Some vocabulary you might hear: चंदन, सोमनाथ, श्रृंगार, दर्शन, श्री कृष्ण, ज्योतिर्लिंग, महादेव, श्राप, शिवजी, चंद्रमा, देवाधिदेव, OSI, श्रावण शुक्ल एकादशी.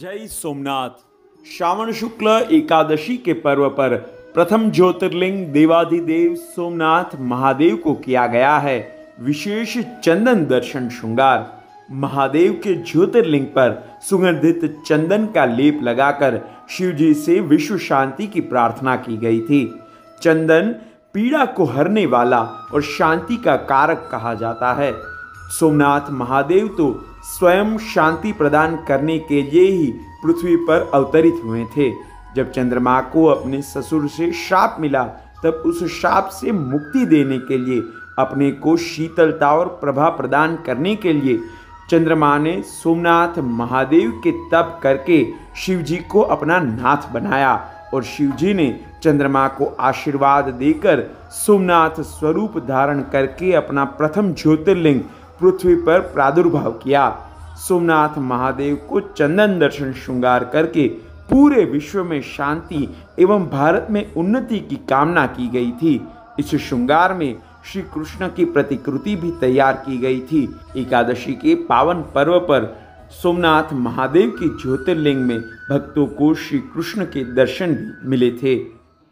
जय सोमनाथ। श्रावण शुक्ल एकादशी के पर्व पर प्रथम ज्योतिर्लिंग देवाधिदेव सोमनाथ महादेव को किया गया है विशेष चंदन दर्शन श्रृंगार। महादेव के ज्योतिर्लिंग पर सुगंधित चंदन का लेप लगाकर शिवजी से विश्व शांति की प्रार्थना की गई थी। चंदन पीड़ा को हरने वाला और शांति का कारक कहा जाता है। सोमनाथ महादेव तो स्वयं शांति प्रदान करने के लिए ही पृथ्वी पर अवतरित हुए थे। जब चंद्रमा को अपने ससुर से श्राप मिला तब उस श्राप से मुक्ति देने के लिए, अपने को शीतलता और प्रभा प्रदान करने के लिए चंद्रमा ने सोमनाथ महादेव के तप करके शिवजी को अपना नाथ बनाया और शिवजी ने चंद्रमा को आशीर्वाद देकर सोमनाथ स्वरूप धारण करके अपना प्रथम ज्योतिर्लिंग पृथ्वी पर प्रादुर्भाव किया। सोमनाथ महादेव को चंदन दर्शन श्रृंगार करके पूरे विश्व में शांति एवं भारत में उन्नति की कामना की गई थी। इस श्रृंगार में श्री कृष्ण की प्रतिकृति भी तैयार की गई थी। एकादशी के पावन पर्व पर सोमनाथ महादेव की ज्योतिर्लिंग में भक्तों को श्री कृष्ण के दर्शन भी मिले थे।